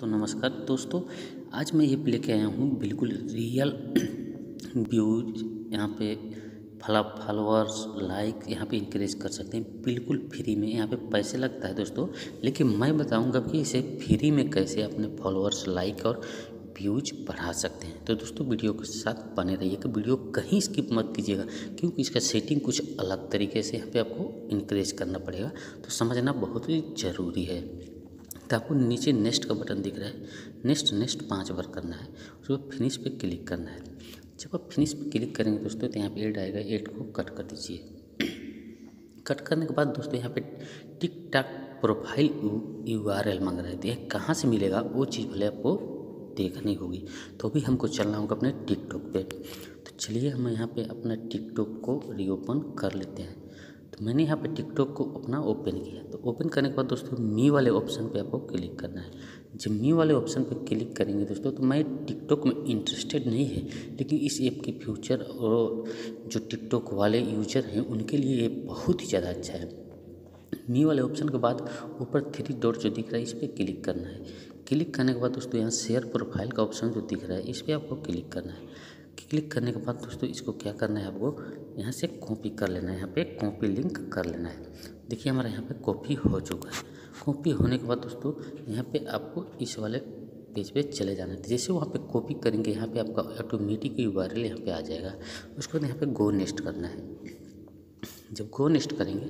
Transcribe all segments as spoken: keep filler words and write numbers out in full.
तो नमस्कार दोस्तों, आज मैं ये लेके आया हूँ बिल्कुल रियल व्यूज, यहाँ पे फला फॉलोअर्स लाइक यहाँ पे इंक्रेज कर सकते हैं बिल्कुल फ्री में। यहाँ पे पैसे लगता है दोस्तों, लेकिन मैं बताऊँगा कि इसे फ्री में कैसे अपने फॉलोअर्स लाइक और व्यूज बढ़ा सकते हैं। तो दोस्तों वीडियो के साथ बने रहिएगा, वीडियो कहीं स्किप मत कीजिएगा क्योंकि इसका सेटिंग कुछ अलग तरीके से यहाँ पे आपको इंक्रेज करना पड़ेगा, तो समझना बहुत ही ज़रूरी है। तो आपको नीचे नेक्स्ट का बटन दिख रहा है, नेक्स्ट नेक्स्ट पाँच बार करना है, उसको फिनिश पे क्लिक करना है। जब आप फिनिश पे क्लिक करेंगे दोस्तों तो यहाँ पे एड आएगा, एड को कट कर दीजिए। कट करने के बाद दोस्तों यहाँ पे TikTok profile U R L मांग रहे थे, कहाँ से मिलेगा वो चीज़ भले आपको देखनी होगी। तो भी हमको चलना होगा अपने टिक टॉक पर, तो चलिए हम यहाँ पर अपना टिक टॉक को रीओपन कर लेते हैं। तो मैंने यहाँ पे टिकटॉक को अपना ओपन किया, तो ओपन करने के बाद दोस्तों मी वाले ऑप्शन पे आपको क्लिक करना है। जब मी वाले ऑप्शन पे क्लिक करेंगे दोस्तों तो मैं टिकटॉक में इंटरेस्टेड नहीं है, लेकिन इस ऐप के फ्यूचर और जो टिकटॉक वाले यूजर हैं उनके लिए ये बहुत ही ज़्यादा अच्छा है। मी वाले ऑप्शन के बाद ऊपर थ्री डॉट जो दिख रहा है इस पर क्लिक करना है। क्लिक करने के बाद दोस्तों यहाँ शेयर प्रोफाइल का ऑप्शन जो दिख रहा है इस पर आपको क्लिक करना है। क्लिक करने के बाद दोस्तों इसको क्या करना है, आपको यहाँ से कॉपी कर लेना है, यहाँ पे कॉपी लिंक कर लेना है। देखिए हमारा यहाँ पे कॉपी हो चुका है। कॉपी होने के बाद दोस्तों यहाँ पे आपको इस वाले पेज पे चले जाना है। जैसे वहाँ पे कॉपी करेंगे यहाँ पे आपका ऑटोमेटिक यू आर एल यहाँ पे आ जाएगा। उसके बाद यहाँ पे गो नेक्स्ट करना है। जब गो नेक्स्ट करेंगे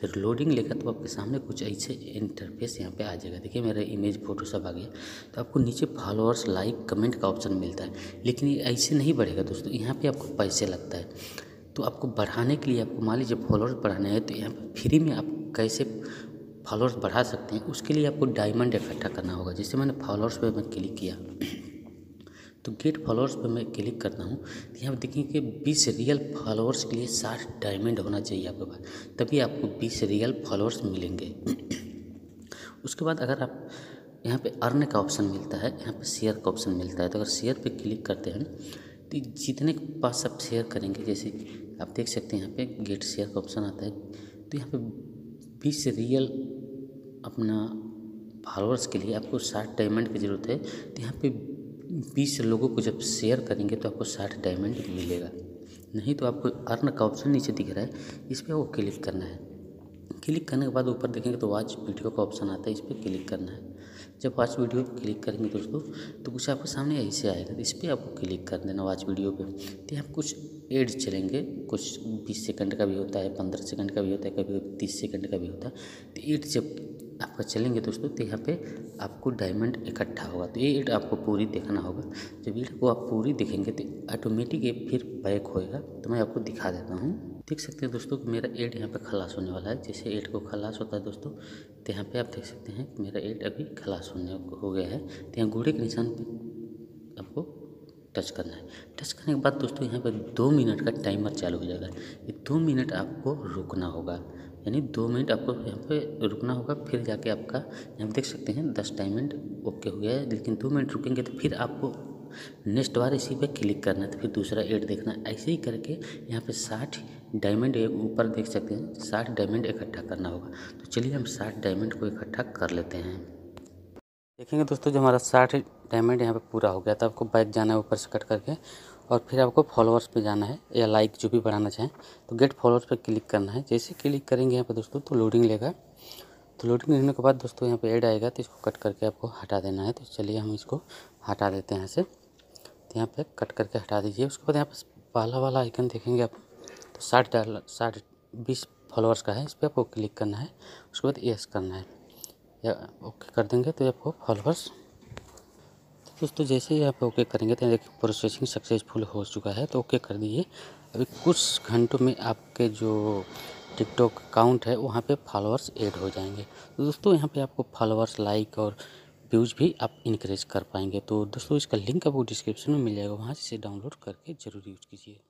तो लोडिंग लेगा, तो आपके सामने कुछ ऐसे इंटरफेस यहाँ पे आ जाएगा। देखिए मेरा इमेज फोटो सब आ गया। तो आपको नीचे फॉलोअर्स लाइक कमेंट का ऑप्शन मिलता है, लेकिन ये ऐसे नहीं बढ़ेगा दोस्तों, यहाँ पे आपको पैसे लगता है। तो आपको बढ़ाने के लिए आपको मान लीजिए फॉलोअर्स बढ़ाने हैं, तो यहाँ पर फ्री में आप कैसे फॉलोअर्स बढ़ा सकते हैं उसके लिए आपको डायमंड इकट्ठा करना होगा। जैसे मैंने फॉलोअर्स पर मैं क्लिक किया तो गेट फॉलोअर्स पर मैं क्लिक करता हूँ, तो यहाँ पर देखिए कि बीस रियल फॉलोअर्स के लिए साठ डायमंड होना चाहिए आपके पास, तभी आपको बीस रियल फॉलोअर्स मिलेंगे। उसके बाद अगर आप यहाँ पे अर्न का ऑप्शन मिलता है, यहाँ पे शेयर का ऑप्शन मिलता है, तो अगर शेयर पे क्लिक करते हैं तो जितने के पास आप शेयर करेंगे, जैसे आप देख सकते हैं यहाँ पे गेट शेयर का ऑप्शन आता है, तो यहाँ पर बीस रियल अपना फॉलोअर्स के लिए आपको साठ डायमंड की ज़रूरत है। तो यहाँ पर बीस लोगों को जब शेयर करेंगे तो आपको साठ डायमंड मिलेगा, नहीं तो आपको अर्न का ऑप्शन नीचे दिख रहा है इस पर वो क्लिक करना है। क्लिक करने के बाद ऊपर देखेंगे तो वॉच वीडियो का ऑप्शन आता है, इस पर क्लिक करना है। जब वॉच वीडियो पर क्लिक करेंगे दोस्तों तो कुछ आपके सामने ऐसे आएगा, तो इस पर आपको क्लिक कर देना वॉच वीडियो पर। तो यहाँ कुछ एड चलेंगे, कुछ बीस सेकंड का भी होता है, पंद्रह सेकंड का भी होता है, कभी तीस सेकंड का भी होता है। तो एड जब आपका चलेंगे दोस्तों तो यहाँ पे आपको डायमंड इकट्ठा होगा। तो ये एड आपको पूरी देखना होगा। जब एड को आप पूरी देखेंगे तो ऑटोमेटिक ये फिर बैक होएगा। तो मैं आपको दिखा देता हूँ। देख सकते हैं दोस्तों कि मेरा एड यहाँ पे खलास होने वाला है। जैसे एड को खलास होता है दोस्तों तो यहाँ पे आप देख सकते हैं मेरा एड अभी खलास होने हो गया है। तो यहाँ घोड़े के निशान पर आपको टच करना है। टच करने के बाद दोस्तों यहाँ पर दो मिनट का टाइमर चालू हो जाएगा। ये दो मिनट आपको रुकना होगा, यानी दो मिनट आपको यहाँ पे रुकना होगा, फिर जाके आपका यहाँ देख सकते हैं दस डायमंड ओके हो गया है। लेकिन दो मिनट रुकेंगे तो फिर आपको नेक्स्ट बार इसी पे क्लिक करना है, तो फिर दूसरा एड देखना। ऐसे ही करके यहाँ पे साठ डायमंड ऊपर देख सकते हैं, साठ डायमंड इकट्ठा करना होगा। तो चलिए हम साठ डायमंड को इकट्ठा कर लेते हैं। देखेंगे दोस्तों जो हमारा साठ डायमंड यहाँ पे पूरा हो गया था। आपको बैक जाना है ऊपर से कट करके, और फिर आपको फॉलोअर्स पे जाना है या लाइक जो भी बढ़ाना चाहें, तो गेट फॉलोअर्स पे क्लिक करना है। जैसे क्लिक करेंगे यहाँ पे दोस्तों तो लोडिंग लेगा। तो लोडिंग लेने के बाद दोस्तों यहाँ पे ऐड आएगा, तो इसको कट करके आपको हटा देना है। तो चलिए हम इसको हटा देते हैं यहाँ से। तो यहाँ पर कट करके हटा दीजिए। उसके बाद यहाँ पर पहला वाला आइकन देखेंगे आप, तो साठ डाल साठ बीस फॉलोअर्स का है, इस पर आपको क्लिक करना है। उसके बाद यस करना है या ओके कर देंगे तो आपको फॉलोअर्स। दोस्तों जैसे ही आप ओके करेंगे तो देखिए प्रोसेसिंग सक्सेसफुल हो चुका है, तो ओके कर दीजिए। अभी कुछ घंटों में आपके जो टिकटॉक अकाउंट है वहाँ पे फॉलोअर्स ऐड हो जाएंगे। तो दोस्तों यहाँ पे आपको फॉलोअर्स लाइक और व्यूज भी आप इंक्रीज कर पाएंगे। तो दोस्तों इसका लिंक आपको डिस्क्रिप्शन में मिल जाएगा, वहाँ से डाउनलोड करके ज़रूर यूज़ कीजिए।